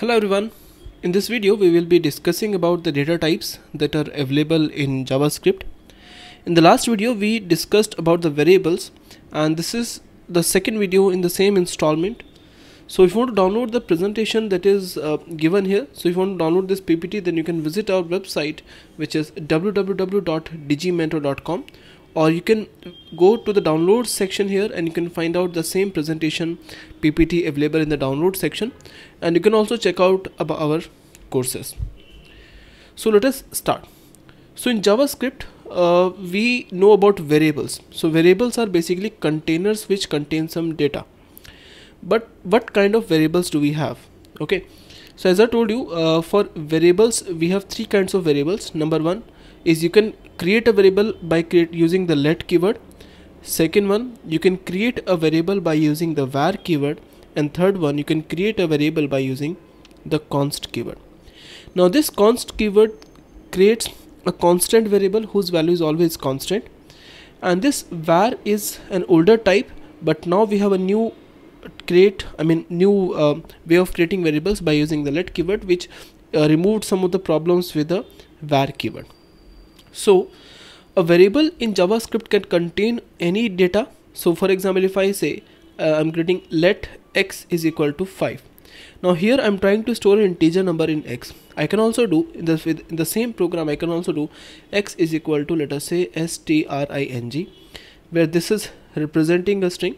Hello everyone, in this video we will be discussing about the data types that are available in JavaScript. In the last video we discussed about the variables, and this is the second video in the same installment. So if you want to download the presentation that is given here, so if you want to download this PPT, then you can visit our website, which is www.digiiMento.com, or you can go to the download section here and you can find out the same presentation PPT available in the download section, and you can also check out about our courses. So let us start. So in JavaScript we know about variables. So variables are basically containers which contain some data. But what kind of variables do we have? Okay, so as I told you, for variables we have three kinds of variables. Number one is you can create a variable by using the let keyword. Second one, you can create a variable by using the var keyword, and third one, you can create a variable by using the const keyword. Now this const keyword creates a constant variable whose value is always constant, and this var is an older type, but now we have a new new way of creating variables by using the let keyword, which removed some of the problems with the var keyword. So a variable in JavaScript can contain any data. So for example, if I say I'm creating let x is equal to 5. Now here I'm trying to store an integer number in x. I can also do in the same program, I can also do x is equal to, let us say, string, where this is representing a string.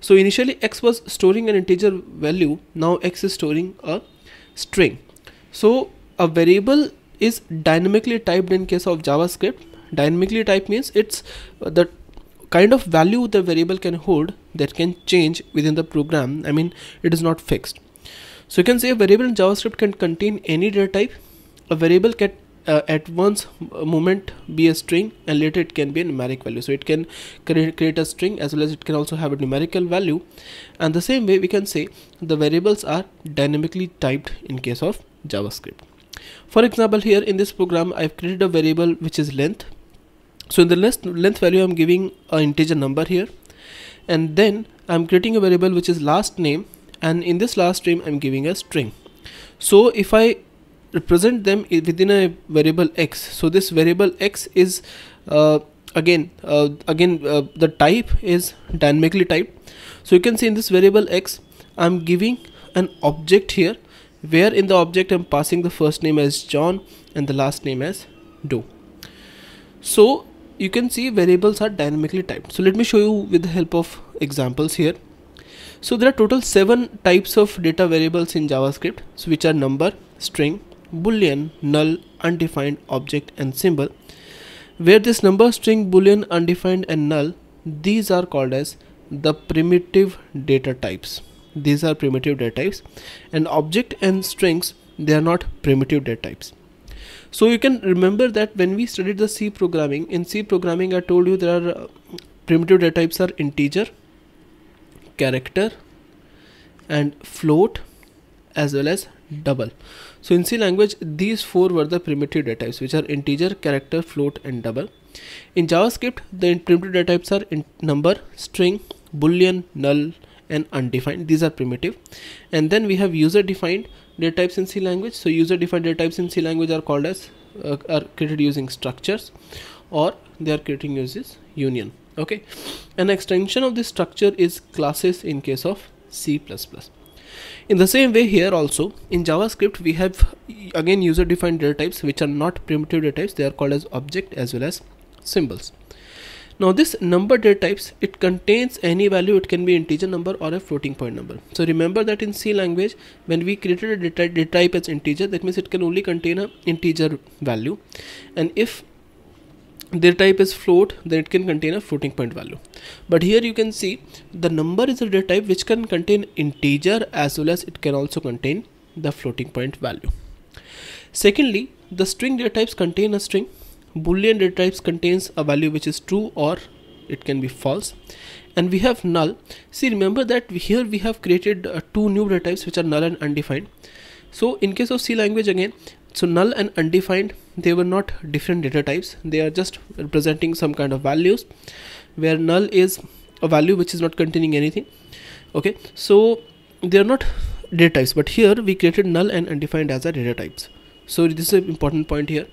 So initially x was storing an integer value, now x is storing a string. So a variable is dynamically typed in case of JavaScript. Dynamically typed means it's the kind of value the variable can hold that can change within the program. I mean, it is not fixed. So you can say a variable in JavaScript can contain any data type. A variable can at once moment be a string, and later it can be a numeric value. So it can create a string as well as it can also have a numerical value. And the same way we can say the variables are dynamically typed in case of JavaScript. For example, here in this program I've created a variable which is length. So in the length value I'm giving an integer number here, and then I'm creating a variable which is last name, and in this last name I'm giving a string. So if I represent them within a variable x, so this variable x is again the type is dynamically typed. So you can see in this variable x I'm giving an object here, where in the object I'm passing the first name as John and the last name as Doe. So you can see variables are dynamically typed. So let me show you with the help of examples here. So there are total 7 types of data variables in JavaScript, so which are number, string, boolean, null, undefined, object and symbol, where this number, string, boolean, undefined and null, these are called as the primitive data types. These are primitive data types, and object and strings, they are not primitive data types. So you can remember that when we studied the C programming, in C programming I told you there are primitive data types are integer, character and float as well as double. So in C language these 4 were the primitive data types, which are integer, character, float and double. In JavaScript the primitive data types are number, string, boolean, null and undefined. These are primitive. And then we have user defined data types in C language. So user defined data types in C language are called as are created using structures, or they are creating uses union. Okay, an extension of this structure is classes in case of C++. In the same way here also in JavaScript we have again user defined data types which are not primitive data types. They are called as object as well as symbols. Now this number data types, it contains any value. It can be integer number or a floating point number. So remember that in C language when we created a data type as integer, that means it can only contain an integer value, and if their type is float, then it can contain a floating point value. But here you can see the number is a data type which can contain integer as well as it can also contain the floating point value. Secondly, the string data types contain a string. Boolean data types contains a value which is true or it can be false, and we have null. See, remember that here we have created 2 new data types which are null and undefined. So in case of C language again, so null and undefined, they were not different data types. They are just representing some kind of values, where null is a value which is not containing anything. Okay, so they are not data types, but here we created null and undefined as our data types. So this is an important point here.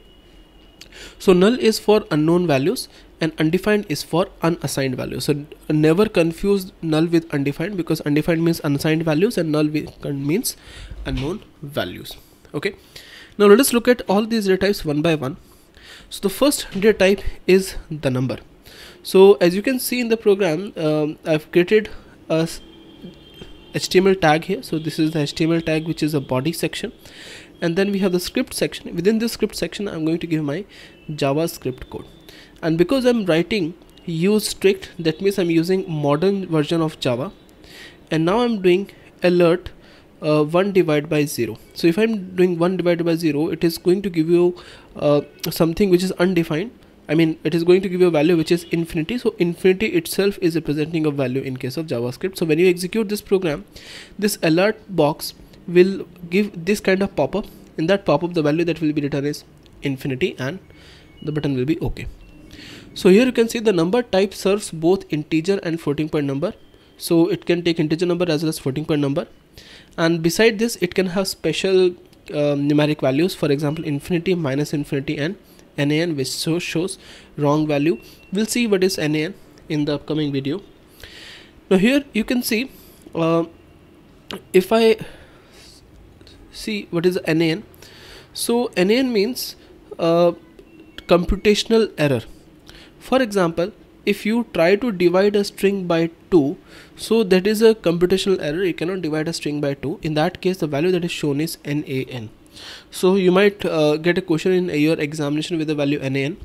So null is for unknown values and undefined is for unassigned values. So never confuse null with undefined, because undefined means unassigned values and null means unknown values. Okay, now let us look at all these data types one by one. So the first data type is the number. So as you can see in the program, I've created a HTML tag here. So this is the HTML tag, which is a body section, and then we have the script section. Within this script section, I'm going to give my JavaScript code, and because I'm writing use strict, that means I'm using modern version of Java, and now I'm doing alert 1 divided by 0. So if I'm doing 1 divided by 0, it is going to give you something which is undefined. I mean, it is going to give you a value which is infinity. So infinity itself is representing a value in case of JavaScript. So when you execute this program, this alert box will give this kind of pop-up. In that pop-up, the value that will be written is infinity, and the button will be OK. So here you can see the number type serves both integer and floating point number. So it can take integer number as well as floating point number. And beside this, it can have special numeric values. For example, infinity, minus infinity, and NaN, which shows wrong value. We'll see what is NaN in the upcoming video. Now here you can see, if I see what is NaN. So NaN means computational error. For example, if you try to divide a string by 2, so that is a computational error. You cannot divide a string by 2. In that case, the value that is shown is NaN. So you might get a question in your examination with the value NaN.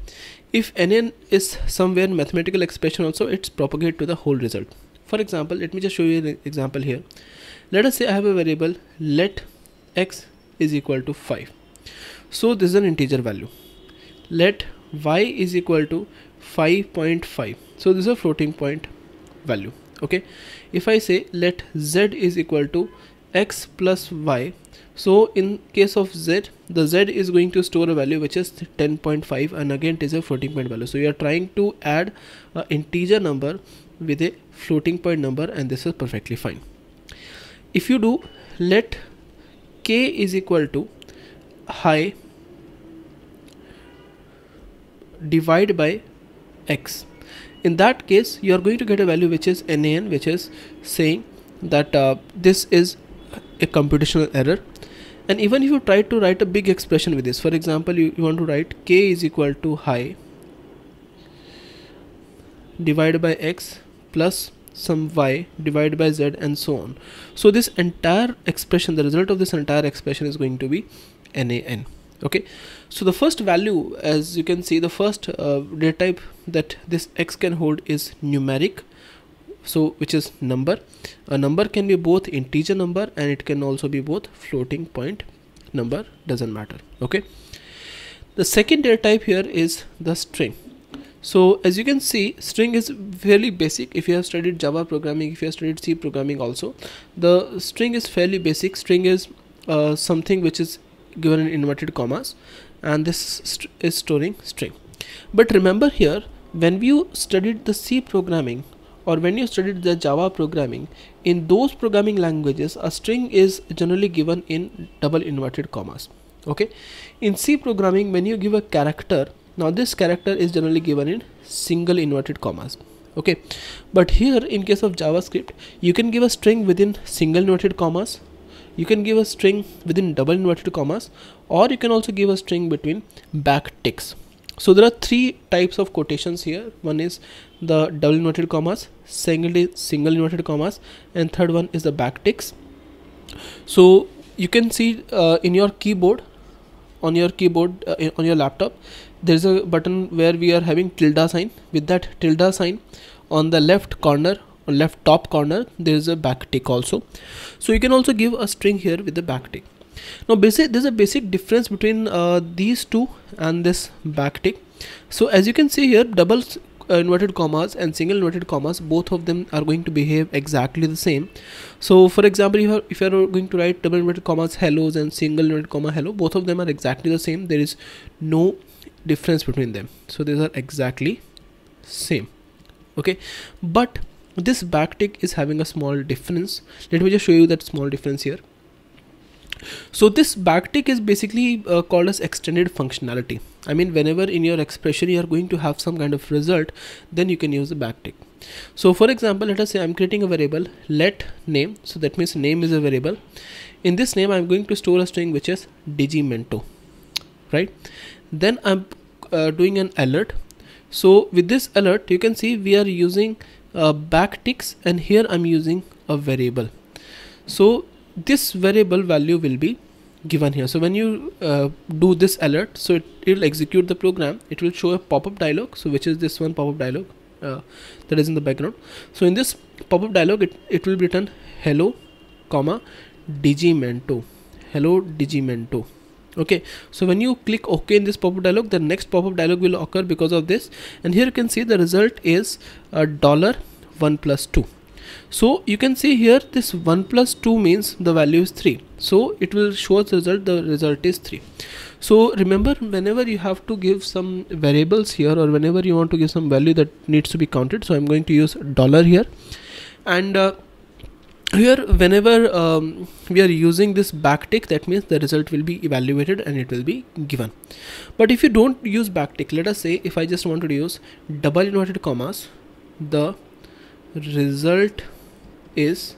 If NaN is somewhere in mathematical expression also, it's propagated to the whole result. For example, let me just show you an example here. Let us say I have a variable let x is equal to 5. So this is an integer value. Let y is equal to 5.5. So this is a floating point value. Okay. If I say let z is equal to x plus y, so in case of z, the z is going to store a value which is 10.5, and again it is a floating point value. So you are trying to add an integer number with a floating point number, and this is perfectly fine. If you do let k is equal to high divide by x, in that case you are going to get a value which is NaN, which is saying that this is a computational error. And even if you try to write a big expression with this, for example, you want to write k is equal to high divided by x plus some y divided by z and so on. So this entire expression, the result of this entire expression is going to be NaN. Okay, so the first value, as you can see, the first data type that this x can hold is numeric, so which is number. A number can be both integer number and it can also be both floating point number, doesn't matter. Okay, the second data type here is the string. So as you can see, string is fairly basic. If you have studied Java programming, if you have studied C programming also, the string is fairly basic. String is something which is given in inverted commas, and this is storing string. But remember here, when you studied the C programming or when you studied the Java programming, in those programming languages, a string is generally given in double inverted commas. Okay, in C programming, when you give a character, now this character is generally given in single inverted commas. Okay, but here in case of JavaScript, you can give a string within single inverted commas, you can give a string within double inverted commas, or you can also give a string between backticks. So there are three types of quotations here. One is the double inverted commas, second is single inverted commas, and third one is the backticks. So you can see in your keyboard, on your keyboard, on your laptop, there is a button where we are having tilde sign. With that tilde sign, on the left corner, left top corner, there is a backtick also. So you can also give a string here with the backtick. Now there's a basic difference between these two and this backtick. So as you can see here, double inverted commas and single inverted commas, both of them are going to behave exactly the same. So for example, if you are going to write double inverted commas hellos and single inverted comma hello, both of them are exactly the same. There is no difference between them. So these are exactly same. Okay, but this backtick is having a small difference. Let me just show you that small difference here. So this backtick is basically called as extended functionality. I mean, whenever in your expression you are going to have some kind of result, then you can use the backtick. So for example, let us say I'm creating a variable let name. So that means name is a variable. In this name, I'm going to store a string which is Digiimento, right? Then I'm doing an alert. So with this alert, you can see we are using backticks, and here I'm using a variable. So this variable value will be given here. So when you do this alert, so it will execute the program. It will show a pop-up dialog, so which is this one pop-up dialog that is in the background. So in this pop-up dialog, it will be written hello, comma, Digiimento. Hello, Digiimento. Okay, so when you click OK in this pop-up dialog, the next pop-up dialog will occur because of this, and here you can see the result is $1 + 2. So you can see here this 1 + 2 means the value is 3, so it will show us the result is 3. So remember, whenever you have to give some variables here, or whenever you want to give some value that needs to be counted, so I'm going to use dollar here. And here whenever we are using this backtick, that means the result will be evaluated and it will be given. But if you don't use backtick, let us say if I just wanted to use double inverted commas, the result is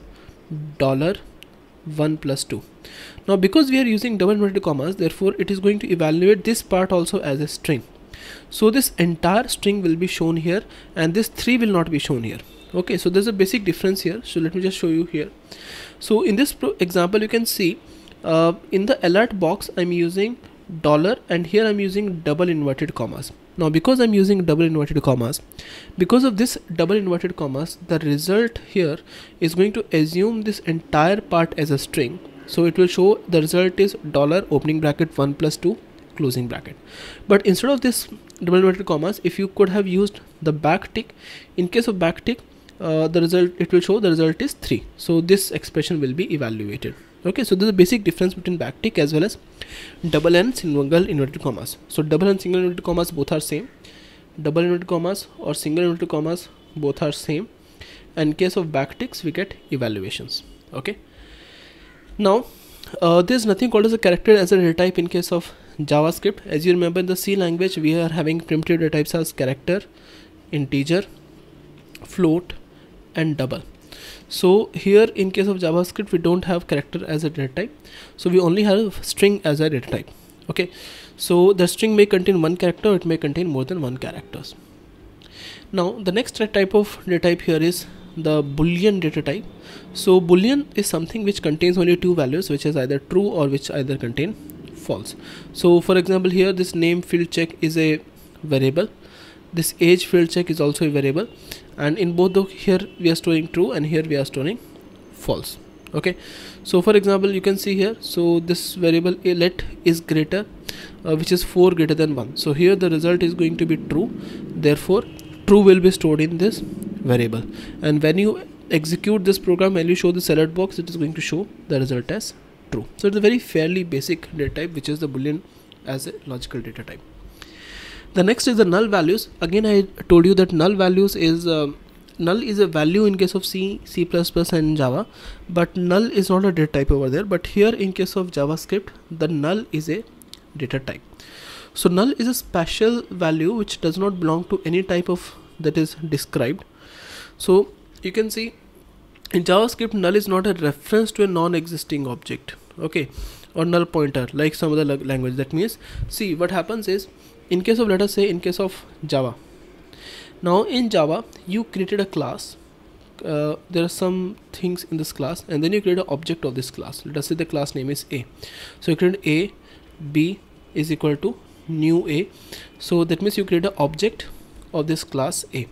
$1 + 2. Now because we are using double inverted commas, therefore it is going to evaluate this part also as a string. So this entire string will be shown here, and this 3 will not be shown here. Okay, so there's a basic difference here. So let me just show you here. So in this example, you can see in the alert box I'm using dollar, and here I'm using double inverted commas. Now because I'm using double inverted commas, because of this double inverted commas, the result here is going to assume this entire part as a string. So it will show the result is dollar opening bracket 1 + 2 closing bracket. But instead of this double inverted commas, if you could have used the backtick, in case of backtick, the result, it will show the result is 3. So this expression will be evaluated. Okay, so there's a basic difference between backtick as well as double and single inverted commas. So double and single inverted commas both are same. Double inverted commas or single inverted commas both are same. And in case of backticks, we get evaluations. Okay. Now there's nothing called as a character as a data type in case of JavaScript. As you remember, in the C language, we are having primitive data types as character, integer, float, and double. So here in case of JavaScript, we don't have character as a data type, so we only have string as a data type. Okay, so the string may contain one character, it may contain more than one characters. Now the next type of data type here is the boolean data type. So boolean is something which contains only two values, which is either true or which either contain false. So for example, here this name field check is a variable, this age field check is also a variable, and in both here we are storing true and here we are storing false. Okay, so for example, you can see here, so this variable let is greater which is 4 greater than 1. So here the result is going to be true, therefore true will be stored in this variable, and when you execute this program, when you show this alert box, it is going to show the result as true. So it's a very fairly basic data type, which is the boolean as a logical data type. The next is the null values. Again, I told you that null values is null is a value in case of C, C++, and Java, but null is not a data type over there. But here in case of JavaScript, the null is a data type. So null is a special value which does not belong to any type of that is described. So you can see in JavaScript, null is not a reference to a non-existing object, okay, or null pointer like some other language. That means, see what happens is, in case of, let us say in case of Java, now in Java you created a class, there are some things in this class, and then you create an object of this class. Let us say the class name is A, so you create A, B is equal to new A. So that means you create an object of this class A.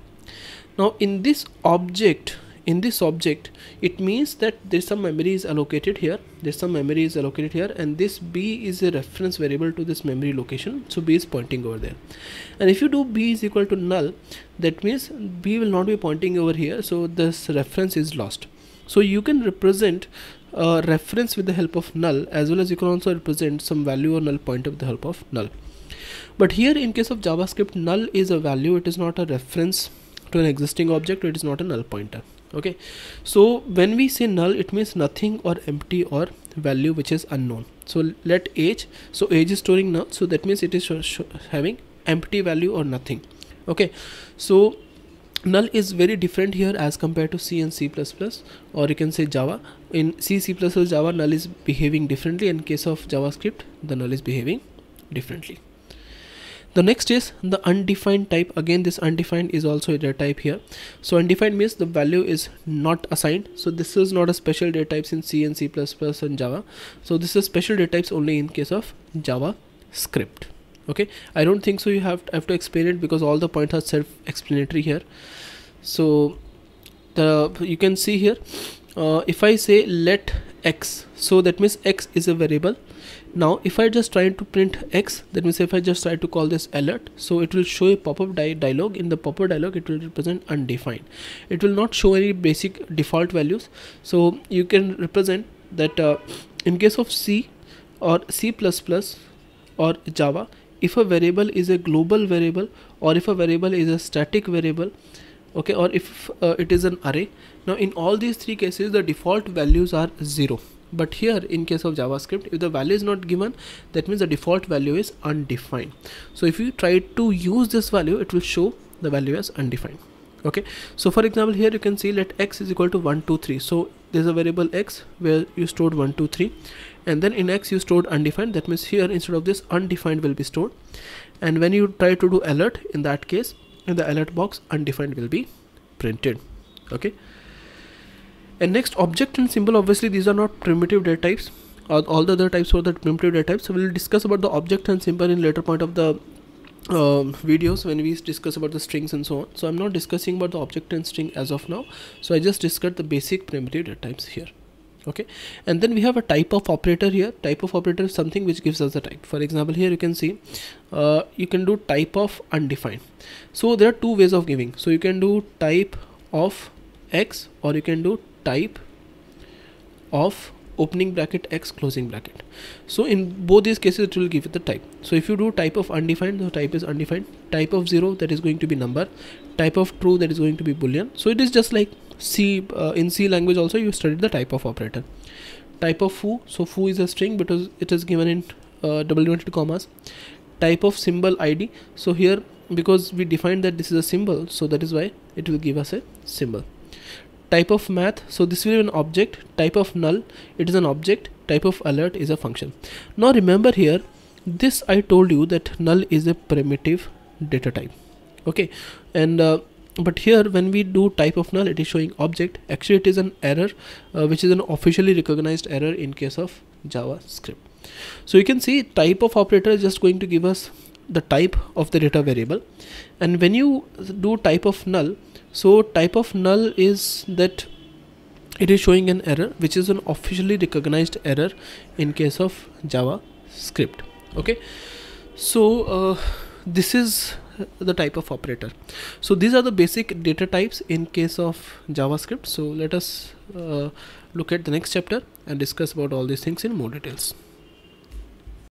Now in this object, it means that there's some memory is allocated here, and this B is a reference variable to this memory location, so B is pointing over there. And if you do B is equal to null, that means B will not be pointing over here, so this reference is lost. So you can represent a reference with the help of null, as well as you can also represent some value or null pointer with the help of null. But here in case of JavaScript, null is a value, it is not a reference to an existing object, it is not a null pointer. Okay, so when we say null, it means nothing or empty or value which is unknown. So let age, so age is storing null, so that means it is having empty value or nothing. Okay, so null is very different here as compared to C and C++, or you can say Java. In C, C++, Java, null is behaving differently. In case of JavaScript, the null is behaving differently. The next is the undefined type. Again, this undefined is also a data type here. So undefined means the value is not assigned. So this is not a special data types in C and C++ and Java. So this is special data types only in case of JavaScript. Okay, I don't think so you have to explain it, because all the points are self-explanatory here. So you can see here, if I say let x, so that means x is a variable. Now if I just try to print x, that means if I just try to call this alert, so it will show a pop-up dialog. In the pop-up dialog, it will represent undefined. It will not show any basic default values. So you can represent that in case of C or C++ or Java, if a variable is a global variable, or if a variable is a static variable, okay, or if it is an array. Now in all these three cases, the default values are 0. But here in case of JavaScript, if the value is not given, that means the default value is undefined. So if you try to use this value, it will show the value as undefined. Okay, so for example, here you can see let x is equal to 1 2 3. So there's a variable x where you stored 1 2 3, and then in x you stored undefined. That means here instead of this, undefined will be stored, and when you try to do alert, in that case in the alert box, undefined will be printed. Okay, and next, object and symbol. Obviously these are not primitive data types, all the other types were the primitive data types. So we'll discuss about the object and symbol in later point of the videos when we discuss about the strings and so on. So I'm not discussing about the object and string as of now. So I just discussed the basic primitive data types here. Okay, and then we have a type of operator here. Type of operator is something which gives us the type. For example, here you can see you can do type of undefined. So there are two ways of giving. So you can do type of x, or you can do type of opening bracket x closing bracket. So in both these cases it will give it the type. So if you do type of undefined, the type is undefined. Type of 0, that is going to be number. Type of true, that is going to be boolean. So it is just like C. In C language also you studied the type of operator. Type of foo, so foo is a string because it is given in double inverted commas. Type of symbol id, so here because we defined that this is a symbol, so that is why it will give us a symbol. Type of math, so this will be an object. Type of null, it is an object. Type of alert is a function. Now remember here, this I told you that null is a primitive data type. Okay, and but here when we do type of null, it is showing object. Actually it is an error which is an officially recognized error in case of JavaScript. So you can see type of operator is just going to give us the type of the data variable. And when you do type of null, so type of null is that it is showing an error which is an officially recognized error in case of JavaScript. Okay, so this is the type of operator. So these are the basic data types in case of JavaScript. So let us look at the next chapter and discuss about all these things in more details.